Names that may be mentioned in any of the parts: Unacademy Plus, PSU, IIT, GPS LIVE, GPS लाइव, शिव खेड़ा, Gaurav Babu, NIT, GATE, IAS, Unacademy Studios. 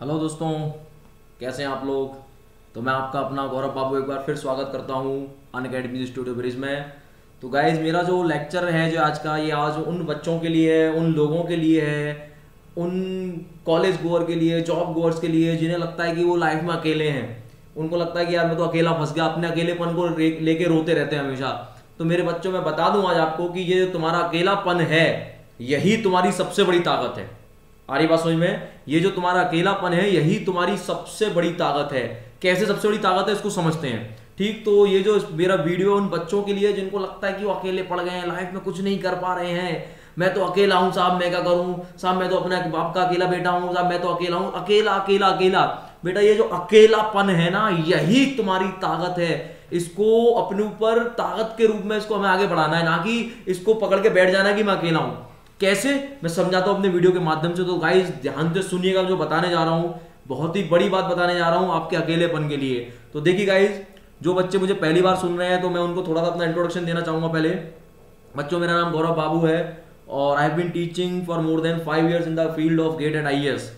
Hello दोस्तों, कैसे हैं आप लोग। तो मैं आपका अपना गौरव बाबू एक बार फिर स्वागत करता हूं अनअकैडमी स्टूडियो ब्रिज में। तो गाइज मेरा जो लेक्चर है जो आज का, ये आज उन बच्चों के लिए है, उन लोगों के लिए है, उन कॉलेज गोअर के लिए, जॉब गोअर्स के लिए जिन्हें लगता है कि वो लाइफ में अकेले हैं। उनको लगता है कि यार मैं तो अकेला फंस गया, अपने अकेलेपन को लेके रोते रहते हैं हमेशा। तो मेरे बच्चों मैं बता दूं आज आपको कि ये तुम्हारा अकेलापन है, यही तुम्हारी सबसे बड़ी ताकत है। आ रही बात समझ में? ये जो तुम्हारा अकेलापन है यही तुम्हारी सबसे बड़ी ताकत है। कैसे सबसे बड़ी ताकत है इसको समझते हैं, ठीक। तो ये जो मेरा वीडियो उन बच्चों के लिए जिनको लगता है कि वो अकेले पड़ गए हैं, लाइफ में कुछ नहीं कर पा रहे हैं, मैं तो अकेला हूं साहब, मैं क्या करूं साहब, मैं तो अपने बाप का अकेला बेटा हूं साहब, मैं तो अकेला हूं, अकेला अकेला अकेला। बेटा ये जो अकेलापन है ना, यही तुम्हारी ताकत है। इसको अपने ऊपर ताकत के रूप में इसको हमें आगे बढ़ाना है, ना कि इसको पकड़ के बैठ जाना कि मैं अकेला हूं। कैसे मैं समझाता हूं अपने वीडियो के माध्यम से। तो गाइस ध्यान से सुनिएगा, जो बताने जा रहा हूं बहुत ही बड़ी बात बताने जा रहा हूं आपके अकेलेपन के लिए। तो देखिए गाइस, जो बच्चे मुझे पहली बार सुन रहे हैं तो मैं उनको थोड़ा सा अपना इंट्रोडक्शन देना चाहूंगा। पहले बच्चों मेरा नाम गौरव बाबू है और I have been teaching for more than 5 years in the field of GATE and IAS।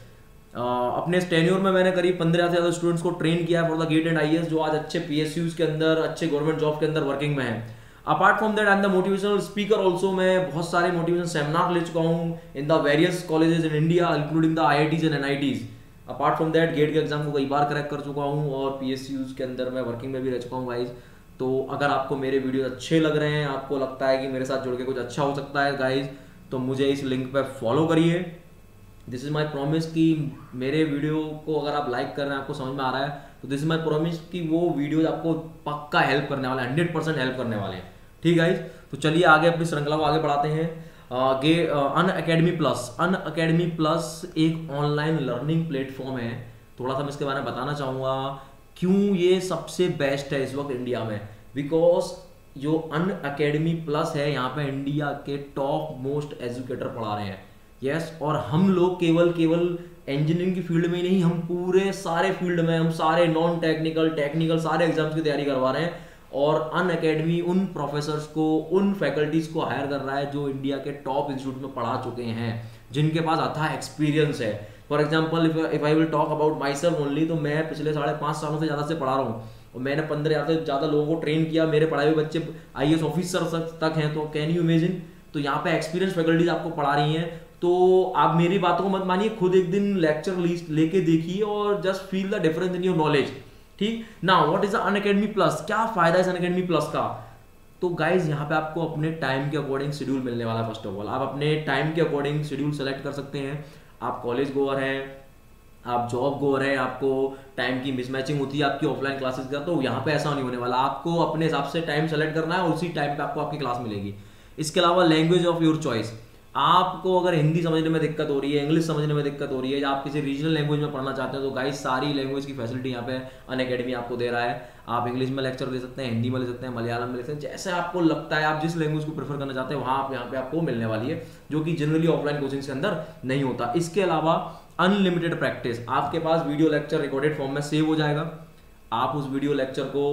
अपने टेन्योर में मैंने करीब 15 से ज़्यादा स्टूडेंट्स को ट्रेन किया है for the GATE and IAS, जो आज अच्छे PSUs के अंदर, अच्छे गवर्नमेंट जॉब के अंदर वर्किंग में है। Apart from that I am the motivational speaker also. मैं बहुत सारे मोटिवेशन सेमिनार ले चुका हूँ in the various colleges in India including the IITs and NITs। Apart from that GATE के एग्जाम को कई बार क्रैक कर चुका हूँ और PSUs के अंदर मैं वर्किंग में भी रह चुका हूँ गाइज। तो अगर आपको मेरे वीडियोस अच्छे लग रहे हैं, आपको लगता है कि मेरे साथ जुड़ के कुछ अच्छा हो सकता है गाइज, तो मुझे इस लिंक पर फॉलो करिए। दिस इज़ माई प्रॉमिस कि मेरे वीडियो को अगर आप लाइक कर रहे हैं, आपको समझ में आ रहा है, तो दिस इज़ माई प्रॉमिस कि वो वीडियोज आपको पक्का हेल्प करने वाले, 100% हेल्प करने वाले हैं, ठीक गाइज। तो चलिए आगे अपनी श्रृंखला को आगे बढ़ाते हैं। अनअकैडमी प्लस एक ऑनलाइन लर्निंग प्लेटफॉर्म है। थोड़ा सा मैं इसके बारे में बताना चाहूँगा क्यों ये सबसे बेस्ट है इस वक्त इंडिया में। बिकॉज जो अनअकैडमी प्लस है, यहाँ पे इंडिया के टॉप मोस्ट एजुकेटर पढ़ा रहे हैं। यस, और हम लोग केवल इंजीनियरिंग की फील्ड में ही नहीं, हम पूरे सारे फील्ड में, हम सारे नॉन टेक्निकल, टेक्निकल सारे एग्जाम्स की तैयारी करवा रहे हैं। और अनअकैडमी उन प्रोफेसर्स को, उन फैकल्टीज को हायर कर रहा है जो इंडिया के टॉप इंस्टीट्यूट में पढ़ा चुके हैं, जिनके पास अथाह एक्सपीरियंस है। For example if I will talk about myself only, तो मैं पिछले 5.5 सालों से ज़्यादा से पढ़ा रहा हूँ और मैंने 15,000 से ज़्यादा लोगों को ट्रेन किया। मेरे पढ़ाए हुए बच्चे IAS ऑफिसर तक हैं, तो कैन यू इमेजिन। तो यहाँ पे एक्सपीरियंस फैकल्टीज आपको पढ़ा रही हैं। तो आप मेरी बातों को मत मानिए, खुद एक दिन लेक्चर लिस्ट लेके देखिए और just feel the difference in your knowledge, ठीक। Now what is the Unacademy plus, क्या फायदा है अनअकैडमी प्लस का। तो गाइज यहाँ पे आपको अपने टाइम के अकॉर्डिंग शेड्यूल मिलने वाला है। फर्स्ट ऑफ ऑल आप अपने टाइम के अकॉर्डिंग शेड्यूल सेलेक्ट कर सकते हैं। आप कॉलेज गोअर हैं, आप जॉब गोअर हैं, आपको टाइम की मिसमैचिंग होती है आपकी ऑफलाइन क्लासेस का, तो यहाँ पे ऐसा नहीं होने वाला। आपको अपने हिसाब से टाइम सेलेक्ट करना है और उसी टाइम पे आपको आपकी क्लास मिलेगी। इसके अलावा लैंग्वेज ऑफ योर चॉइस, आपको अगर हिंदी समझने में दिक्कत हो रही है, इंग्लिश समझने में दिक्कत हो रही है, या आप किसी रीजनल लैंग्वेज में पढ़ना चाहते हैं, तो गाइस सारी लैंग्वेज की फैसिलिटी यहाँ पे अनअकैडमी आपको दे रहा है। आप इंग्लिश में लेक्चर ले सकते हैं, हिंदी में ले सकते हैं, मलयालम में ले सकते हैं, जैसे आपको लगता है आप जिस लैंग्वेज को प्रेफर करना चाहते हैं वहाँ आप यहाँ पे आपको मिलने वाली है, जो कि जनरली ऑफलाइन कोचिंग के अंदर नहीं होता। इसके अलावा अनलिमिटेड प्रैक्टिस, आपके पास वीडियो लेक्चर रिकॉर्डेड फॉर्म में सेव हो जाएगा। आप उस वीडियो लेक्चर को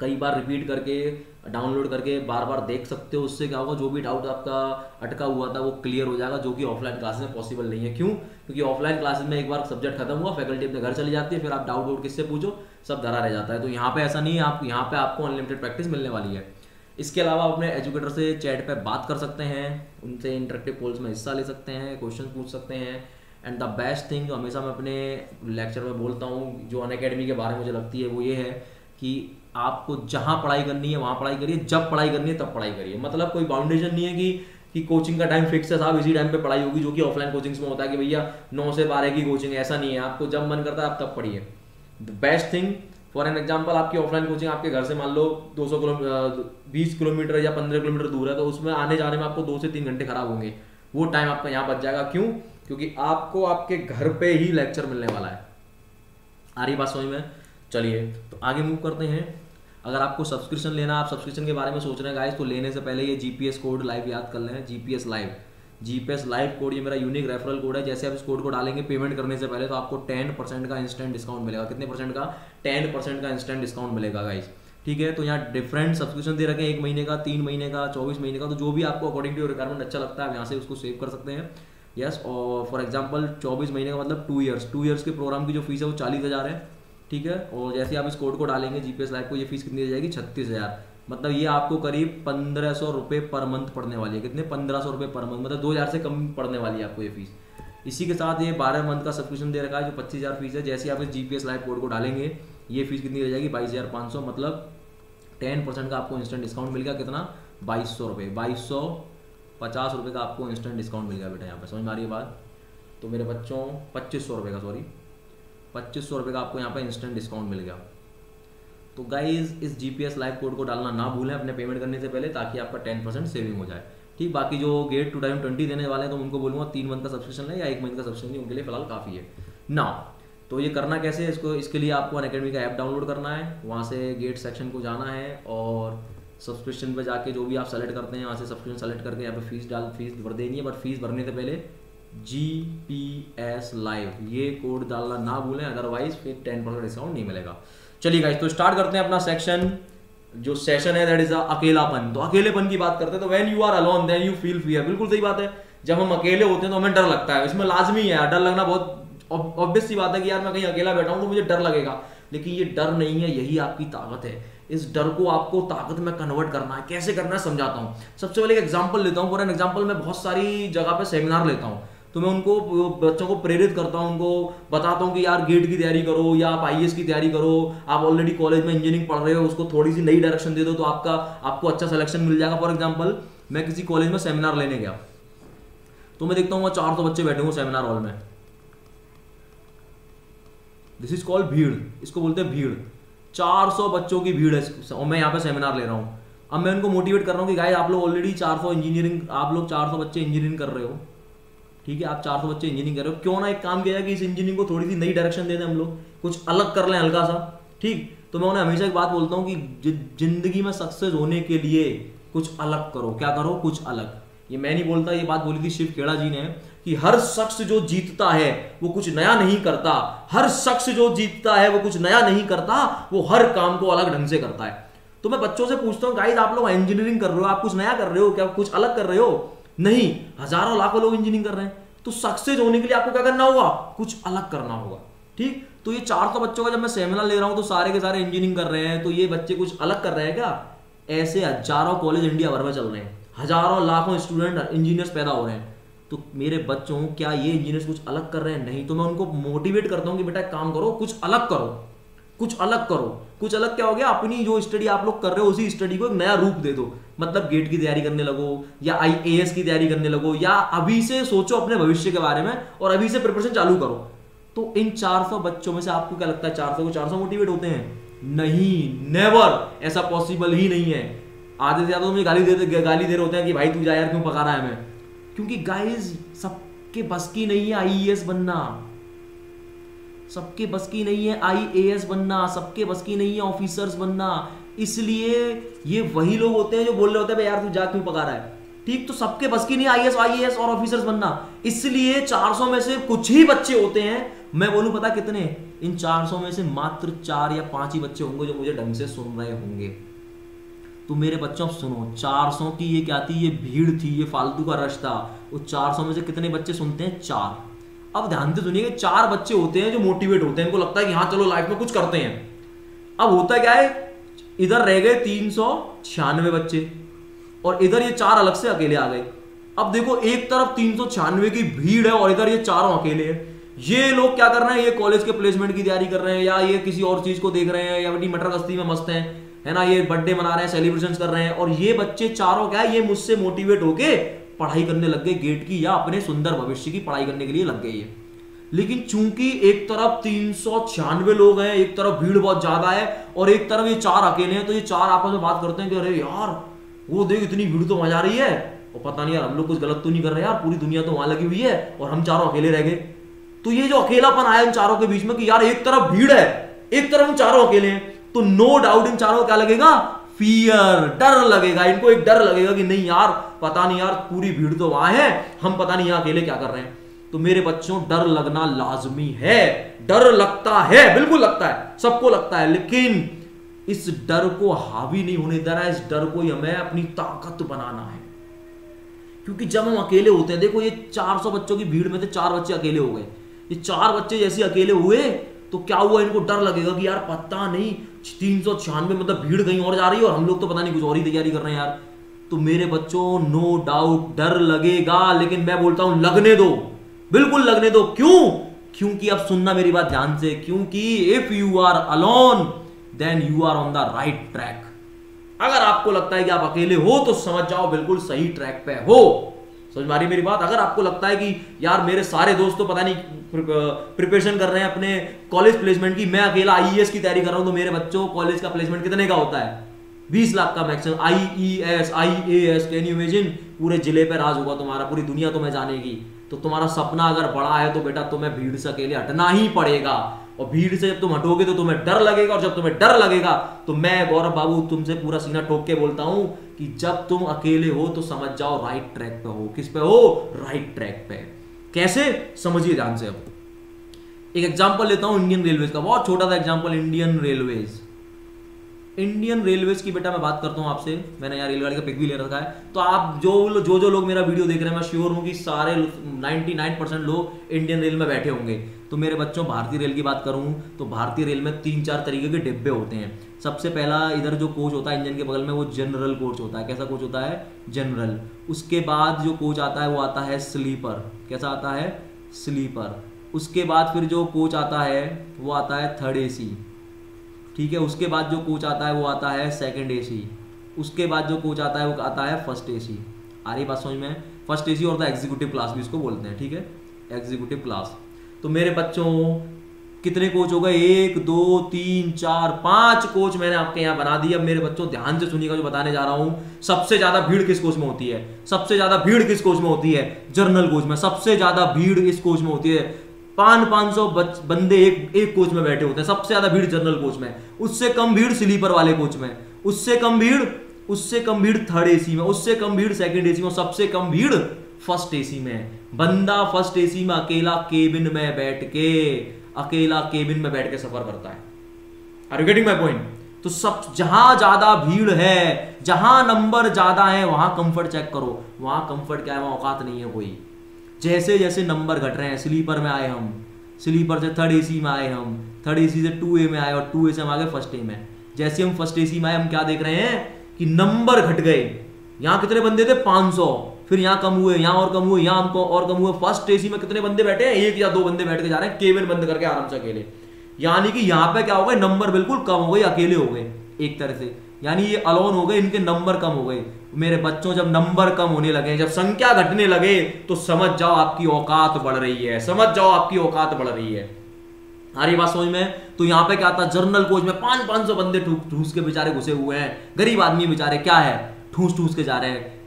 कई बार रिपीट करके, डाउनलोड करके बार बार देख सकते हो। उससे क्या होगा, जो भी डाउट आपका अटका हुआ था वो क्लियर हो जाएगा, जो कि ऑफलाइन क्लासेस में पॉसिबल नहीं है। क्यों? क्योंकि ऑफलाइन क्लासेस में एक बार सब्जेक्ट खत्म हुआ, फैकल्टी अपने घर चली जाती है, फिर आप डाउट वाउट किससे पूछो, सब धरा रह जाता है। तो यहाँ पे ऐसा नहीं है, आप यहाँ पे आपको अनलिमिटेड प्रैक्टिस मिलने वाली है। इसके अलावा अपने एजुकेटर से चैट पर बात कर सकते हैं, उनसे इंटरेक्टिव पोल्स में हिस्सा ले सकते हैं, क्वेश्चन पूछ सकते हैं। एंड द बेस्ट थिंग जो हमेशा मैं अपने लेक्चर में बोलता हूँ, जो अनअकैडमी के बारे में मुझे लगती है, वो ये है कि आपको जहाँ पढ़ाई करनी है वहाँ पढ़ाई करिए, जब पढ़ाई करनी है तब पढ़ाई करिए। मतलब कोई बाउंडेशन नहीं है कि कोचिंग का टाइम फिक्स है साहब, इसी टाइम पे पढ़ाई होगी, जो कि ऑफलाइन कोचिंग्स में होता है कि भैया 9 से 12 की कोचिंग, ऐसा नहीं है। आपको जब मन करता है आप तब पढ़िए। The best thing for an example, आपकी ऑफलाइन कोचिंग आपके घर से मान लो 20 किलोमीटर या 15 किलोमीटर दूर है, तो उसमें आने जाने में आपको 2 से 3 घंटे खराब होंगे। वो टाइम आपका यहाँ बच जाएगा। क्यों? क्योंकि आपको आपके घर पर ही लेक्चर मिलने वाला है। आ रही बात समझ में? चलिए तो आगे मूव करते हैं। अगर आपको सब्सक्रिप्शन लेना, आप सब्सक्रिप्शन के बारे में सोच रहे हैं गाइस, तो लेने से पहले ये GPS कोड लाइव याद कर लें। GPS लाइव कोड, ये मेरा यूनिक रेफरल कोड है। जैसे आप इस कोड को डालेंगे पेमेंट करने से पहले, तो आपको 10% का इंस्टेंट डिस्काउंट मिलेगा। कितने परसेंट का? 10% का इंस्टेंट डिस्काउंट मिलेगा गाइस, ठीक है। तो यहाँ डिफरेंट सब्सक्रिप्शन दे रखे हैं, 1 महीने का, 3 महीने का, 24 महीने का। तो जो भी आपको अकॉर्डिंग टू योर रिक्वायरमेंट अच्छा लगता है, आप यहाँ से उसको सेव कर सकते हैं। यस। और फॉर एग्जांपल 24 महीने का मतलब 2 ईयर्स, 2 ईयर्स के प्रोग्राम की जो फीस है वो 40,000 है, ठीक है। और जैसे आप इस कोड को डालेंगे जीपीएस लाइव को, ये फीस कितनी दी जाएगी 36,000, मतलब ये आपको करीब 1500 रुपये पर मंथ पड़ने वाली है। कितने? 1500 रुपये पर मंथ, मतलब 2,000 से कम पड़ने वाली है आपको ये फीस। इसी के साथ ये 12 मंथ का सब्सक्रिप्शन दे रखा है जो 25,000 फीस है। जैसे आप इस जीपीएस लाइव कोड को डालेंगे ये फीस कितनी हो जाएगी 22,500, मतलब 10% का आपको इंस्टेंट डिस्काउंट मिल गया। कितना? 2200 रुपये, 2250 रुपये का आपको इंस्टेंट डिस्काउंट मिल गया बेटा। यहाँ पर समझ में आ रही है बात? तो मेरे बच्चों 2500 रुपये का, सॉरी 2500 रुपये का आपको यहाँ पर इंस्टेंट डिस्काउंट मिल गया। तो गाइज इस जीपीएस लाइव कोड को डालना ना भूलें अपने पेमेंट करने से पहले, ताकि आपका 10% सेविंग हो जाए, ठीक। बाकी जो गेट टू 2020 देने वाले हैं तो उनको बोलूँगा 3 मंथ का सब्सक्रिप्शन है या 1 महीने का सब्सक्रिप्शन, उनके लिए फिलहाल काफ़ी है ना। तो ये करना कैसे है इसको, इसके लिए आपको अनअकैडमी का ऐप डाउनलोड करना है, वहाँ से गेट सेक्शन को जाना है और सब्सक्रिप्शन पे जाके जो भी आप सेलेक्ट करते हैं वहाँ से सब्सक्रिप्शन सेलेक्ट करके यहाँ पे फीस भर देनी है। बट फीस भरने से पहले GPS लाइव ये कोड डालना ना भूलें, अदरवाइज फिर 10% डिस्काउंट नहीं मिलेगा। चलिए गाइस, तो स्टार्ट करते हैं अपना सेक्शन, जो सेशन है दैट इज अकेलापन। तो अकेलेपन की बात करते हैं, तो when you are alone then you feel fear, बिल्कुल सही बात है। जब हम अकेले होते हैं तो हमें डर लगता है, इसमें लाजमी है डर लगना, बहुत ऑब्वियस सी बात है कि यार मैं कहीं अकेला बैठा हूँ तो मुझे डर लगेगा। लेकिन ये डर नहीं है, यही आपकी ताकत है। इस डर को आपको ताकत में कन्वर्ट करना है, कैसे करना है समझाता हूँ। सबसे पहले एक एग्जाम्पल लेता हूँ, फॉर एन एग्जाम्पल मैं बहुत सारी जगह पर सेमिनार लेता हूँ, तो मैं उनको बच्चों को प्रेरित करता हूँ, उनको बताता हूँ कि यार गेट की तैयारी करो या आप IAS की तैयारी करो, आप ऑलरेडी कॉलेज में इंजीनियरिंग पढ़ रहे हो, उसको थोड़ी सी नई डायरेक्शन दे दो तो आपका आपको अच्छा सिलेक्शन मिल जाएगा। फॉर एग्जाम्पल मैं किसी कॉलेज में सेमिनार लेने गया, तो मैं देखता हूँ वहाँ 400 बच्चे बैठे हुए सेमिनार हॉल में। दिस इज कॉल्ड भीड़, इसको बोलते हैं भीड़। 400 बच्चों की भीड़ है और मैं यहाँ पे सेमिनार ले रहा हूँ। अब मैं उनको मोटिवेट कर रहा हूँ कि गाइस आप लोग ऑलरेडी 400 इंजीनियरिंग, आप लोग 400 बच्चे इंजीनियरिंग कर रहे हो, ठीक है, आप 400 बच्चे इंजीनियरिंग कर रहे हो, क्यों ना एक काम किया जाए कि इस इंजीनियरिंग को थोड़ी सी नई डायरेक्शन दे दें, हम लोग कुछ अलग कर लें हल्का सा, ठीक। तो मैं उन्हें हमेशा एक बात बोलता हूँ कि जिंदगी में सक्सेस होने के लिए कुछ अलग करो। क्या करो? कुछ अलग। ये मैं नहीं बोलता, ये बात बोली थी शिव खेड़ा जी ने कि हर शख्स जो जीतता है वो कुछ नया नहीं करता, हर शख्स जो जीतता है वो कुछ नया नहीं करता, वो हर काम को अलग ढंग से करता है। तो मैं बच्चों से पूछता हूँ गाइस आप लोग इंजीनियरिंग कर रहे हो, आप कुछ नया कर रहे हो क्या? कुछ अलग कर रहे हो? नहीं, हजारों लाखों लोग इंजीनियरिंग कर रहे हैं। तो सक्सेस होने के लिए आपको क्या करना होगा? कुछ अलग करना होगा, ठीक। तो ये 400 बच्चों का जब मैं सेमिनार ले रहा हूँ तो सारे के सारे इंजीनियरिंग कर रहे हैं, तो ये बच्चे कुछ अलग कर रहे हैं क्या? ऐसे हजारों कॉलेज इंडिया भर में चल रहे हैं, हजारों लाखों स्टूडेंट इंजीनियर्स पैदा हो रहे हैं। तो मेरे बच्चों क्या ये इंजीनियर्स कुछ अलग कर रहे हैं? नहीं। तो मैं उनको मोटिवेट करता हूँ कि बेटा काम करो, कुछ अलग करो, कुछ अलग करो। कुछ अलग क्या हो गया? अपनी जो स्टडी आप लोग कर रहे हो उसी स्टडी को एक नया रूप दे दो, मतलब गेट की तैयारी करने लगो या IAS की तैयारी करने लगो, या अभी से सोचो अपने भविष्य के बारे में और अभी से प्रिपरेशन चालू करो। तो इन 400 बच्चों में से आपको क्या लगता है 400 को 400 मोटिवेट होते हैं? नहीं, नेवर, ऐसा पॉसिबल ही नहीं है। आधे से ज्यादा तो मुझे गाली दे रहे होते हैं कि भाई तू जा यार, क्यों पका रहा है हमें। क्योंकि गाइस सबके बस की नहीं है IAS बनना, सबके बस की नहीं है IAS बनना, सबके बस की नहीं है ऑफिसर्स बनना। इसलिए ये वही लोग होते हैं जो बोल रहे होते हैं भाई यार तू जा क्यों पका रहा है, ठीक। तो सबके बस की नहीं IAS और ऑफिसर्स बनना, इसलिए 400 में से कुछ ही बच्चे होते हैं। मैं बोलूं पता कितने, इन 400 में से मात्र 4 या 5 ही बच्चे होंगे जो मुझे ढंग से सुन रहे होंगे। तो मेरे बच्चों सुनो, 400 की ये क्या थी? ये भीड़ थी, ये फालतू का रश था। उस 400 में से कितने बच्चे सुनते हैं? 4। अब ध्यान से सुनिए, 4 बच्चे होते हैं जो मोटिवेट होते हैं, इनको लगता है कि हाँ चलो लाइफ में कुछ करते हैं। अब होता क्या है, इधर रह गए 396 बच्चे और इधर ये 4 अलग से अकेले आ गए। अब देखो एक तरफ 396 की भीड़ है और इधर ये चारों अकेले है। ये लोग क्या कर रहे हैं? ये कॉलेज के प्लेसमेंट की तैयारी कर रहे हैं, या ये किसी और चीज को देख रहे हैं, या बड़ी मटर गश्ती में मस्त हैं, है ना, ये बर्थडे मना रहे हैं, सेलिब्रेशंस कर रहे हैं। और ये बच्चे चारों क्या है, ये मुझसे मोटिवेट होके पढ़ाई करने लग गए गेट की या अपने सुंदर भविष्य की पढ़ाई करने के लिए लग गए ये। लेकिन चूंकि एक तरफ 396 लोग हैं, एक तरफ भीड़ बहुत ज्यादा है और एक तरफ ये 4 अकेले हैं, तो ये 4 आपस में बात करते हैं कि अरे यार वो देख इतनी भीड़ तो मजा आ रही है, और पता नहीं यार हम लोग कुछ गलत तो नहीं कर रहे यार, पूरी दुनिया तो वहां लगी हुई है और हम चारों अकेले रह गए। तो ये जो अकेलापन आया इन चारों के बीच में कि यार एक तरफ भीड़ है, एक तरफ हम चारों अकेले हैं, तो नो डाउट इन चारों को क्या लगेगा? फियर, डर लगेगा। इनको एक डर लगेगा कि नहीं यार पता नहीं यार पूरी भीड़ तो वहां है, हम पता नहीं यहां अकेले क्या कर रहे हैं। तो मेरे बच्चों डर लगना लाजमी है, डर लगता है, बिल्कुल लगता है, सबको लगता है। लेकिन इस डर को हावी नहीं होने देना है, इस डर को ही हमें अपनी ताकत बनाना है। क्योंकि जब हम अकेले होते हैं, देखो ये 400 बच्चों की भीड़ में थे, 4 बच्चे अकेले हो गए। ये 4 बच्चे जैसे अकेले हुए तो क्या हुआ, इनको डर लगेगा कि यार पता नहीं 396 मतलब भीड़ कहीं और जा रही है और हम लोग तो पता नहीं कुछ और ही तैयारी कर रहे हैं यार। तो मेरे बच्चों नो डाउट डर लगेगा, लेकिन मैं बोलता हूं लगने दो, बिल्कुल लगने दो। क्यों? क्योंकि अब सुनना मेरी बात ध्यान से, क्योंकि if you are alone then you are on the right track. अगर आपको लगता है कि आप अकेले हो तो समझ जाओ बिल्कुल सही ट्रैक पे हो। समझ मारी मेरी बात? अगर आपको लगता है कि यार मेरे सारे दोस्त तो पता नहीं प्रिपरेशन कर रहे हैं अपने कॉलेज प्लेसमेंट की, मैं अकेला आईएएस की तैयारी कर रहा हूं, तो मेरे बच्चों कॉलेज का प्लेसमेंट कितने का होता है? 20 लाख का maximum. IES IAS can you imagine, पूरे जिले पे राज होगा तुम्हारा, पूरी दुनिया तुम्हें जानेगी। तो तुम्हारा सपना अगर बड़ा है तो बेटा तुम्हें भीड़ से अकेले हटना ही पड़ेगा, और भीड़ से जब तुम हटोगे तो तुम्हें डर लगेगा, और जब तुम्हें डर लगेगा तो मैं गौरव बाबू तुमसे पूरा सीना ठोक के बोलता हूं कि जब तुम अकेले हो तो समझ जाओ राइट ट्रैक पे हो। किस पे हो? राइट ट्रैक पे। कैसे? समझिए ध्यान से। अब एक एग्जांपल लेता हूं इंडियन रेलवेज का, बहुत छोटा सा एग्जांपल। इंडियन रेलवेज की बेटा मैं बात करता हूं आपसे, मैंने यहाँ रेलगाड़ी का पिक भी ले रखा है। तो आप जो लोग मेरा वीडियो देख रहे हैं, मैं श्योर हूं कि सारे 99% लोग इंडियन रेल में बैठे होंगे। तो मेरे बच्चों भारतीय रेल की बात करूं तो भारतीय रेल में 3-4 तरीके के डिब्बे होते हैं। सबसे पहला इधर जो कोच होता है इंजन के बगल में, वो जनरल कोच होता है। कैसा कोच होता है? जनरल। उसके बाद जो कोच आता है वो आता है स्लीपर। कैसा आता है? स्लीपर। उसके बाद फिर जो कोच आता है वो आता है थर्ड AC, ठीक है। उसके बाद जो कोच आता है वो आता है सेकंड AC। उसके बाद जो कोच आता है वो आता है फर्स्ट AC। आ रही बात समझ में? फर्स्ट AC और द एग्जीक्यूटिव क्लास भी इसको बोलते हैं, ठीक है, एग्जीक्यूटिव क्लास। तो मेरे बच्चों कितने कोच हो गए? 1 2 3 4 5 कोच मैंने आपके यहाँ बना दिए। अब मेरे बच्चों ध्यान से सुनिएगा जो बताने जा रहा हूँ। सबसे ज्यादा भीड़ किस कोच में होती है? सबसे ज्यादा भीड़ किस कोच में होती है? जनरल कोच में सबसे ज्यादा भीड़ इस कोच में होती है। 500 बंदे एक कोच में बैठे होते हैं। सबसे ज्यादा भीड़ जनरल कोच में, उससे कम भीड़ स्लीपर वाले कोच में, उससे कम भीड़ थर्ड AC में, उससे कम भीड़ सेकंड AC में, और सबसे कम भीड़ फर्स्ट AC में। बंदा फर्स्ट AC में अकेला केबिन में बैठ के सफर करता है। Are you getting my point? तो सब जहां ज्यादा भीड़ है, जहां नंबर ज्यादा है, वहां कंफर्ट चेक करो। वहां कंफर्ट क्या है? वहां औकात नहीं है कोई। जैसे जैसे नंबर घट रहे हैं, स्लीपर में आए हम, स्लीपर से थर्ड AC में आए हम, थर्ड AC से 2A में आए, और 2A से हम आ गए फर्स्ट A में। जैसे हम फर्स्ट AC में आए, हम क्या देख रहे हैं कि नंबर घट गए। यहाँ कितने बंदे थे? 500। फिर यहाँ कम हुए, यहाँ और कम हुए, यहाँ हमको और कम हुए। फर्स्ट AC में कितने बंदे बैठे हैं? 1 या 2 बंदे बैठ के जा रहे हैं, केबिन बंद करके आराम से अकेले। यानी कि यहाँ पे क्या हो गए? नंबर बिल्कुल कम हो गए, अकेले हो गए एक तरह से। यानी ये अलोन हो गए, इनके नंबर कम हो गए। मेरे बच्चों जब नंबर कम होने लगे, जब संख्या घटने लगे, तो समझ जाओ आपकी औकात बढ़ रही है। आ रही बात समझ में? तो यहाँ पे क्या आता है? जनरल कोच में 500 बंदे ठूस के बेचारे घुसे हुए हैं। गरीब आदमी बेचारे क्या है, ठूस के जा रहे हैं,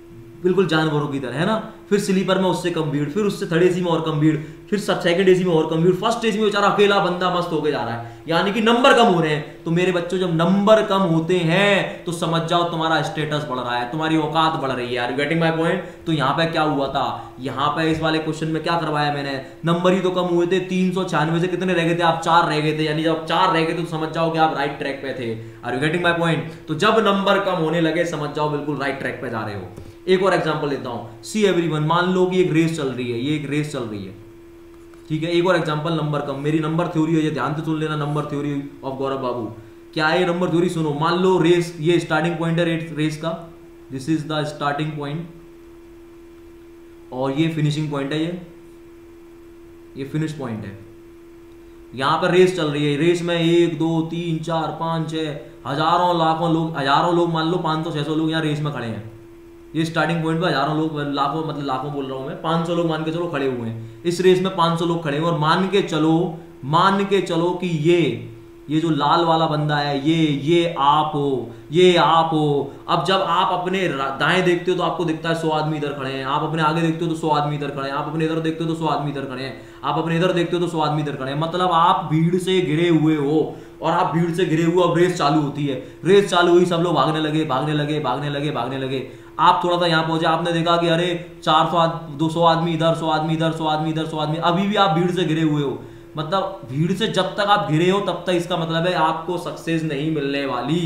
बिल्कुल जानवरों की तरह, है ना। फिर स्लीपर में उससे कम भीड़, फिर उससे थर्ड AC में और कम भीड़, फिर सब सेकंड AC में और कम भीड़, फर्स्ट AC में बेचारा अकेला बंदा मस्त होके जा रहा है। यानी कि नंबर कम हो रहे हैं। तो मेरे बच्चों जब नंबर कम होते हैं तो समझ जाओ तुम्हारा स्टेटस बढ़ रहा है, तुम्हारी औकात बढ़ रही है। Are you getting my point? तो यहाँ पे क्या हुआ था, यहाँ पे इस वाले क्वेश्चन में क्या करवाया मैंने? नंबर ही तो कम हुए थे। 396 से कितने रह गए थे आप? 4 रह गए थे। यानी जब 4 रह गए तो समझ जाओ कि आप राइट ट्रैक पे थे। Are you getting my point? तो जब नंबर कम होने लगे समझ जाओ बिल्कुल राइट ट्रैक पे जा रहे हो। एक और एग्जांपल लेता हूं। सी एवरीवन, मान लो कि एक रेस चल रही है, ये एक रेस चल रही है, ठीक है। एक और एग्जांपल, नंबर कम, मेरी नंबर थ्योरी है ये, ध्यान से सुन लेना। Number theory of Gaurav Babu क्या है? नंबर थ्योरी सुनो। मान लो रेस, ये स्टार्टिंग पॉइंट है रेस का, this is the starting point, और ये फिनिशिंग पॉइंट है, ये फिनिश पॉइंट है। यहां पर रेस चल रही है। रेस में 1 2 3 4 5 6 हजारों लाखों लोग, मान लो 500-600 लोग यहाँ रेस में खड़े हैं। ये स्टार्टिंग पॉइंट पर हजारों लोग, लाखों, मतलब लाखों बोल रहा हूं मैं, 500 लोग मान के चलो खड़े हुए हैं। इस रेस में 500 लोग खड़े हुए, और मान के चलो कि ये जो लाल वाला बंदा है, ये आप हो, अब जब आप अपने दाएं देखते हो तो आपको दिखता है 100 आदमी इधर खड़े हैं, आप अपने आगे देखते हो तो 100 आदमी इधर खड़े हैं, आप अपने इधर देखते हो तो 100 आदमी इधर खड़े हैं, आप अपने इधर देखते हो तो 100 आदमी इधर खड़े हैं। मतलब आप भीड़ से घिरे हुए हो, और आप भीड़ से घिरे हुए। अब रेस चालू होती है, रेस चालू हुई, सब लोग भागने लगे। आप थोड़ा सा यहाँ पहुंचे, आपने देखा कि अरे 400-200 आदमी इधर, 100 आदमी इधर, 100 आदमी इधर, 100 आदमी। अभी भी आप भीड़ से घिरे हुए हो। मतलब भीड़ से जब तक आप घिरे हो तब तक, इसका मतलब है आपको सक्सेस नहीं मिलने वाली।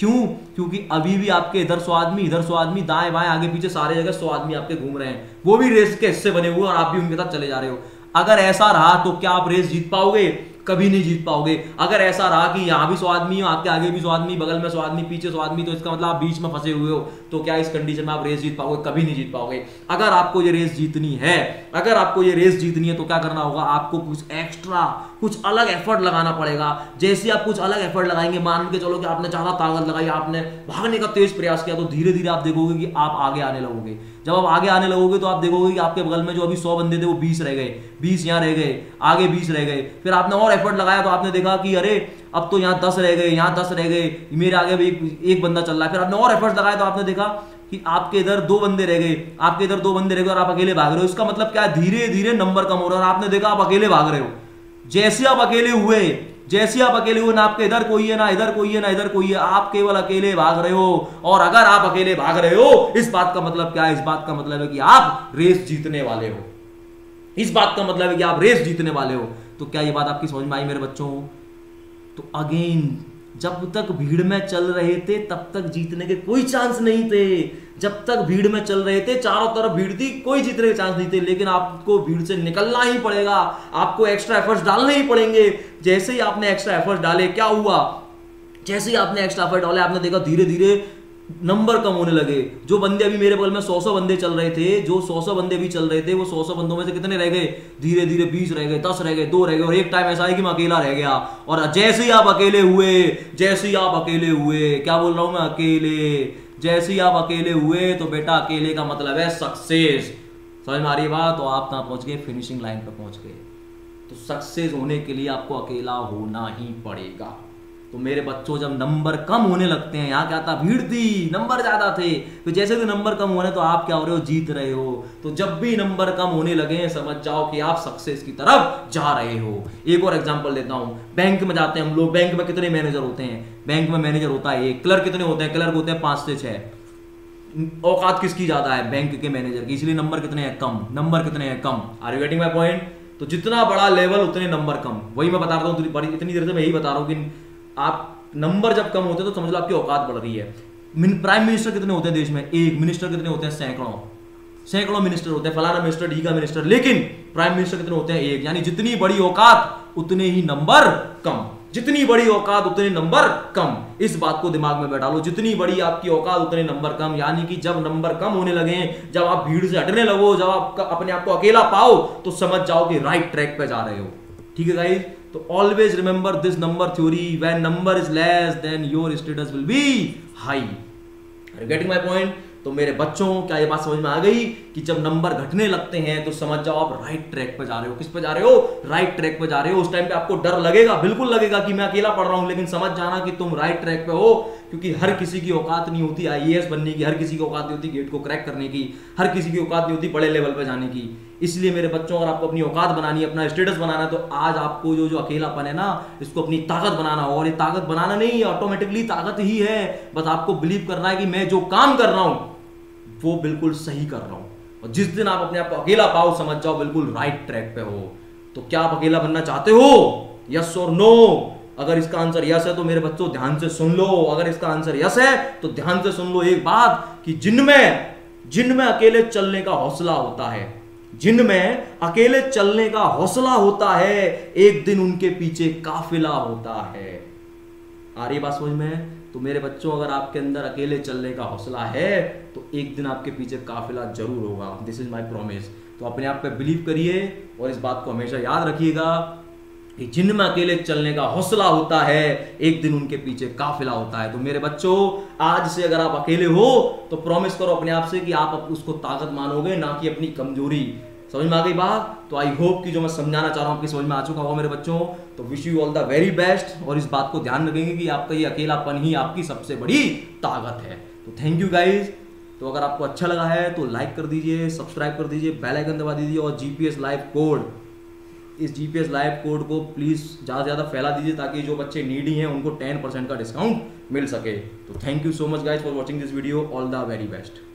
क्यों? क्योंकि अभी भी आपके इधर 100 आदमी, इधर 100 आदमी, दाएं बाएं आगे पीछे सारे जगह 100 आदमी आपके घूम रहे हैं, वो भी रेस के हिस्से बने हुए और आप भी उनके साथ चले जा रहे हो। अगर ऐसा रहा तो क्या आप रेस जीत पाओगे? कभी नहीं जीत पाओगे। अगर ऐसा रहा कि यहाँ भी 100 आदमी हो, आपके आगे भी 100 आदमी, बगल में 100 आदमी, पीछे 100 आदमी, तो इसका मतलब आप बीच में फंसे हुए हो, तो क्या इस कंडीशन में आप रेस जीत पाओगे? कभी नहीं जीत पाओगे। अगर आपको ये रेस जीतनी है, अगर आपको ये रेस जीतनी है तो क्या करना होगा? आपको कुछ एक्स्ट्रा, कुछ अलग एफर्ट लगाना पड़ेगा। जैसे आप कुछ अलग एफर्ट लगाएंगे, मान के चलो कि आपने ज्यादा ताकत लगाई, आपने भागने का तेज प्रयास किया, तो धीरे धीरे आप देखोगे कि आप आगे आने लगोगे। जब आप आगे आने लगोगे तो आप देखोगे कि आपके बगल में जो अभी 100 बंदे थे वो 20 रह गए, 20 यहाँ रह गए, आगे 20 रह गए। फिर आपने और एफर्ट लगाया तो आपने देखा कि अरे अब तो यहाँ 10 रह गए, यहाँ 10 रह गए, मेरे आगे भी एक बंदा चल रहा है। फिर आपने और एफर्ट लगाया तो आपने देखा कि आपके इधर 2 बंदे रह गए, आपके इधर 2 बंदे रह गए और आप अकेले भाग रहे हो। इसका मतलब क्या है? धीरे धीरे नंबर कम हो रहा है और आपने देखा आप अकेले भाग रहे हो। जैसे आप अकेले हुए, जैसे आप अकेले हुए, ना आपके इधर कोई है, ना इधर कोई है, ना इधर कोई है, आप केवल अकेले भाग रहे हो। और अगर आप अकेले भाग रहे हो, इस बात का मतलब क्या है? इस बात का मतलब है कि आप रेस जीतने वाले हो। इस बात का मतलब है कि आप रेस जीतने वाले हो। तो क्या ये बात आपकी समझ में आई मेरे बच्चों? तो अगेन, जब तक भीड़ में चल रहे थे तब तक जीतने के कोई चांस नहीं थे। जब तक भीड़ में चल रहे थे, चारों तरफ भीड़ थी, कोई जीतने के चांस नहीं थे। लेकिन आपको भीड़ से निकलना ही पड़ेगा, आपको एक्स्ट्रा एफर्ट्स डालने ही पड़ेंगे। जैसे ही आपने एक्स्ट्रा एफर्ट्स डाले, क्या हुआ? जैसे ही आपने एक्स्ट्रा एफर्ट डाले, आपने देखा धीरे धीरे नंबर कम होने लगे। जो बंदे अभी मेरे बगल में 100 बंदे चल रहे थे, जो 100 बंदे भी चल रहे थे, वो 100 बंदों में से कितने रह गए? धीरे धीरे 20 रह गए, 10 रह गए, 2 रह गए। और एक टाइम ऐसा है कि मैं अकेला रह गया। और जैसे ही आप अकेले हुए, जैसे ही आप अकेले हुए, क्या बोल रहा हूं मैं? अकेले। जैसे ही आप अकेले हुए तो बेटा अकेले का मतलब है सक्सेस। समझ में आ रही बात? तो आप ना पहुंच गए, फिनिशिंग लाइन पर पहुंच गए। तो सक्सेस होने के लिए आपको अकेला होना ही पड़ेगा। तो मेरे बच्चों, जब नंबर कम होने लगते हैं, यहाँ क्या था? भीड़ थी, नंबर ज्यादा थे, तो जैसे कि नंबर कम हो रहे तो आप क्या हो रहे हो? जीत रहे हो। तो जब भी नंबर कम होने लगे, समझ जाओ कि आप सक्सेस की तरफ जा रहे हो। एक और एग्जांपल देता हूँ। बैंक में जाते हैं हम लोग, बैंक में कितने मैनेजर होते हैं? बैंक में मैनेजर होता है एक। क्लर्क कितने होते हैं? क्लर्क होते हैं 5 से 6। औकात किसकी ज्यादा है? बैंक के मैनेजर की। इसलिए नंबर कितने हैं? कम। नंबर कितने हैं? कम। Are you getting my point? तो जितना बड़ा लेवल उतने नंबर कम। वही मैं बता रहा हूँ, इतनी देर से मैं यही बता रहा हूँ कि आप नंबर जब कम होते हैं तो समझ लो आपकी औकात बढ़ रही है। प्राइम मिनिस्टर कितने होते हैं देश में? एक। मिनिस्टर कितने होते हैं? सैकड़ों। सैकड़ों मिनिस्टर होते हैं, फलाना मिनिस्टर, ढीका मिनिस्टर। लेकिन प्राइम मिनिस्टर कितने होते हैं? एक। यानी जितनी बड़ी औकात उतने ही नंबर कम। जितनी बड़ी औकात उतने नंबर कम। इस बात को दिमाग में बैठा लो। जितनी बड़ी आपकी औकात उतने नंबर कम। यानी कि जब नंबर कम होने लगे, जब आप भीड़ से हटने लगो, जब आप अपने आप को अकेला पाओ, तो समझ जाओ कि राइट ट्रैक पर जा रहे हो। ठीक है गाइस? तो always remember this number theory, when number is less then your status will be high. Are you getting my point? तो मेरे बच्चों, क्या ये बात समझ में आ गई कि जब नंबर घटने लगते हैं तो समझ जाओ आप राइट ट्रैक पर जा रहे हो। किस पे जा रहे हो? राइट ट्रैक पर जा रहे हो। उस टाइम पे आपको डर लगेगा, बिल्कुल लगेगा कि मैं अकेला पढ़ रहा हूं, लेकिन समझ जाना कि तुम राइट ट्रैक पे हो। क्योंकि हर किसी की औकात नहीं होती IAS बनने की, हर किसी की औकात नहीं होती गेट को क्रैक करने की, हर किसी की औकात नहीं होती बड़े लेवल पर जाने की। इसलिए मेरे बच्चों, अगर आपको अपनी औकात बनानी है, अपना स्टेटस बनाना है, तो आज आपको जो जो अकेलापन है ना, इसको अपनी ताकत बनाना होगा। और ये ताकत बनाना नहीं है, ऑटोमेटिकली ताकत ही है। बस आपको बिलीव करना है कि मैं जो काम कर रहा हूँ वो बिल्कुल सही कर रहा हूँ। और जिस दिन आप अपने आप को अकेला पाओ, समझ जाओ बिल्कुल राइट ट्रैक पे हो। तो क्या आप अकेला बनना चाहते हो? यस और नो? अगर इसका आंसर यस है तो मेरे बच्चों ध्यान से सुन लो। अगर इसका आंसर यस है तो ध्यान से सुन लो एक बात कि जिनमें अकेले चलने का हौसला होता है, जिनमें अकेले चलने का हौसला होता है, एक दिन उनके पीछे काफिला होता है। आ रही बात समझ में? तो मेरे बच्चों, अगर आपके अंदर अकेले चलने का हौसला है तो एक दिन आपके पीछे काफिला जरूर होगा। This is my promise. तो अपने आप पे बिलीव करिए और इस बात को हमेशा याद रखिएगा कि जिनमें अकेले चलने का हौसला होता है, एक दिन उनके पीछे काफिला होता है। तो मेरे बच्चों, आज से अगर आप अकेले हो तो प्रॉमिस करो अपने आप से कि आप उसको ताकत मानोगे, ना कि अपनी कमजोरी। समझ में आ गई बात? तो आई होप कि जो मैं समझाना चाह रहा हूँ आपकी समझ में आ चुका होगा मेरे बच्चों। तो wish you all the very best. और इस बात को ध्यान रखेंगे कि आपका ये अकेलापन ही आपकी सबसे बड़ी ताकत है। तो थैंक यू गाइज। तो अगर आपको अच्छा लगा है तो लाइक कर दीजिए, सब्सक्राइब कर दीजिए, बेल आइकन दबा दीजिए। और GPS लाइव कोड, इस GPS लाइव कोड को प्लीज़ ज़्यादा से ज़्यादा फैला दीजिए ताकि जो बच्चे नीडी हैं उनको 10% का डिस्काउंट मिल सके। तो thank you so much guys for watching this video. All the very best.